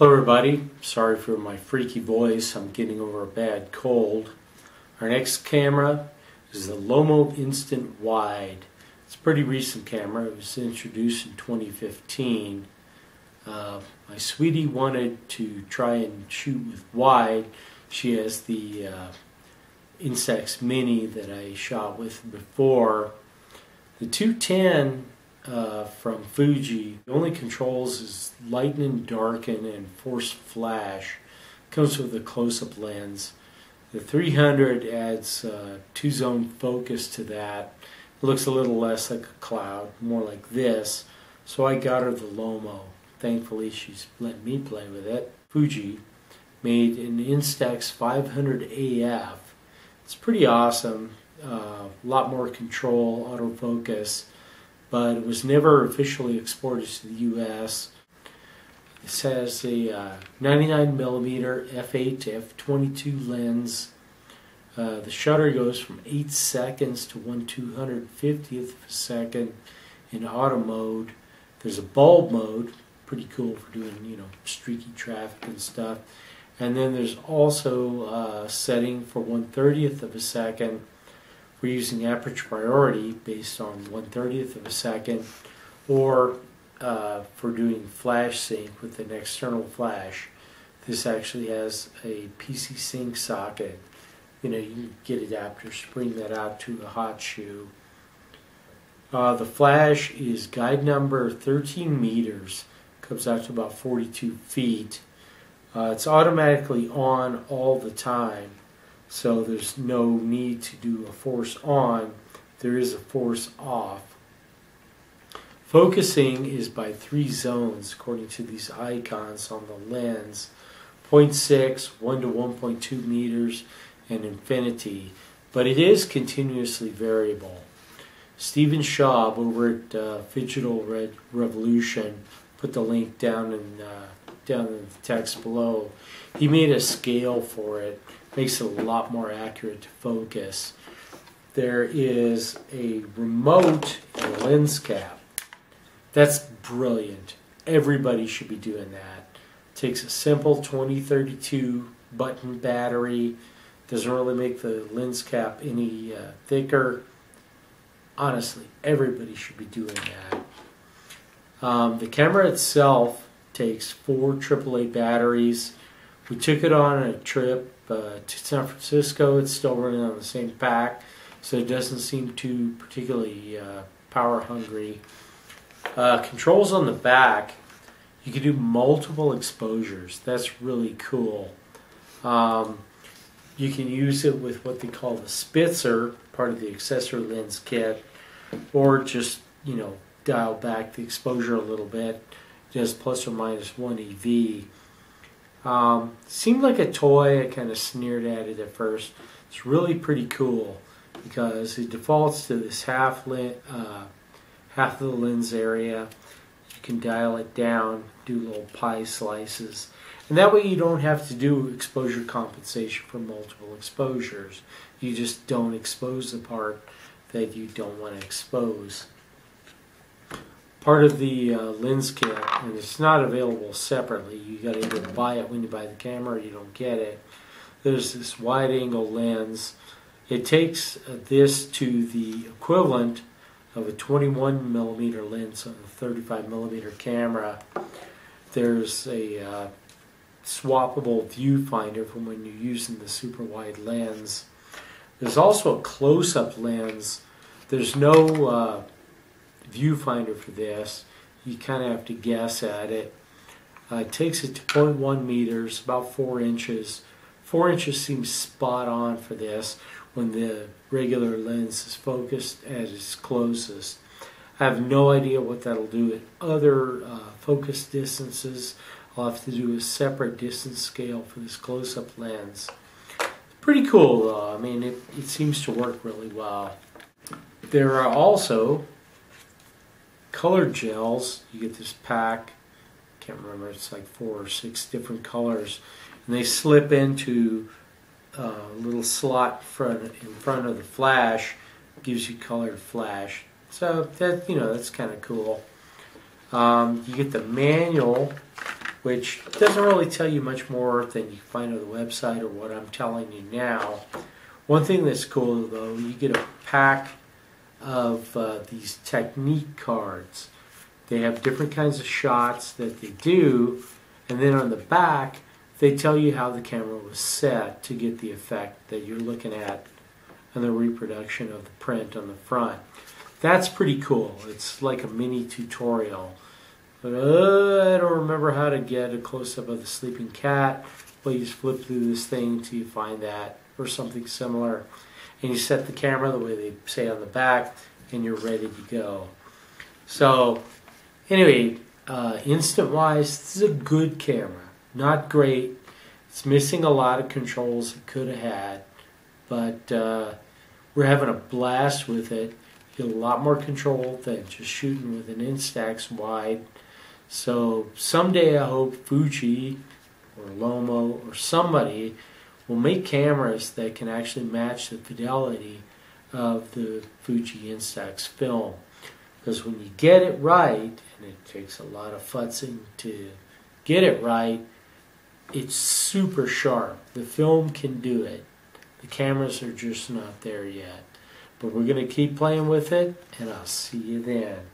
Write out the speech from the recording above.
Hello everybody, sorry for my freaky voice, I'm getting over a bad cold. Our next camera is the Lomo Instant Wide. It's a pretty recent camera, it was introduced in 2015. My sweetie wanted to try and shoot with wide. She has the Instax Mini that I shot with before. The 210 from Fuji, the only controls is lightning, darken, and force flash. Comes with a close-up lens. The 300 adds two-zone focus to that. It looks a little less like a cloud, more like this. So I got her the Lomo. Thankfully, she's let me play with it. Fuji made an Instax 500AF. It's pretty awesome. A lot more control, autofocus, but it was never officially exported to the U.S. This has a 99mm f8 to f22 lens. The shutter goes from 8 seconds to 1/250th of a second in auto mode. There's a bulb mode, pretty cool for doing, you know, streaky traffic and stuff. And then there's also a setting for 1/30th of a second. We're using aperture priority based on 1/30th of a second, or for doing flash sync with an external flash. This actually has a PC sync socket. You know, you can get adapters to bring that out to a hot shoe. The flash is guide number 13 meters, comes out to about 42 feet. It's automatically on all the time. So there's no need to do a force on, there is a force off. Focusing is by 3 zones according to these icons on the lens: 0.6, 1 to 1.2 meters, and infinity. But it is continuously variable. Stephen Schaub over at Figital Revolution, put the link down in the text below. He made a scale for it. Makes it a lot more accurate to focus. There is a remote and a lens cap. That's brilliant. Everybody should be doing that. Takes a simple 2032 button battery. Doesn't really make the lens cap any thicker. Honestly, everybody should be doing that. The camera itself takes 4 AAA batteries. We took it on a trip to San Francisco. It's still running on the same pack, so it doesn't seem too particularly power hungry. Controls on the back, you can do multiple exposures. That's really cool. You can use it with what they call the Spitzer, part of the accessory lens kit, or just, you know, dial back the exposure a little bit, just plus or minus 1 EV. Seemed like a toy. I kind of sneered at it at first. It's really pretty cool because it defaults to this half of the lens area. You can dial it down, do little pie slices, and that way you don't have to do exposure compensation for multiple exposures. You just don't expose the part that you don't want to expose. Part of the lens kit, and it's not available separately. You got to either buy it when you buy the camera, or you don't get it. There's this wide-angle lens. It takes this to the equivalent of a 21mm lens on a 35mm camera. There's a swappable viewfinder from when you're using the super wide lens. There's also a close-up lens. There's no viewfinder for this. You kind of have to guess at it. It takes it to 0.1 meters, about 4 inches. 4 inches seems spot on for this when the regular lens is focused at its closest. I have no idea what that'll do at other focus distances. I'll have to do a separate distance scale for this close-up lens. Pretty cool though. I mean, it seems to work really well. There are also color gels. You get this pack, can't remember, it's like 4 or 6 different colors, and they slip into a little slot in front of the flash. Gives you colored flash, so that, you know, that's kind of cool. You get the manual which doesn't really tell you much more than you can find on the website or what I'm telling you now. One thing that's cool though, you get a pack of these technique cards. They have different kinds of shots that they do, and then on the back they tell you how the camera was set to get the effect that you're looking at and the reproduction of the print on the front. That's pretty cool. It's like a mini tutorial. But I don't remember how to get a close-up of the sleeping cat. Well, you just flip through this thing until you find that or something similar. And you set the camera the way they say on the back, and you're ready to go. So, anyway, instant-wise, this is a good camera. Not great. It's missing a lot of controls it could have had. But we're having a blast with it. You get a lot more control than just shooting with an Instax wide. So someday I hope Fuji or Lomo or somebody will make cameras that can actually match the fidelity of the Fuji Instax film. Because when you get it right, and it takes a lot of futzing to get it right, it's super sharp. The film can do it. The cameras are just not there yet. But we're going to keep playing with it, and I'll see you then.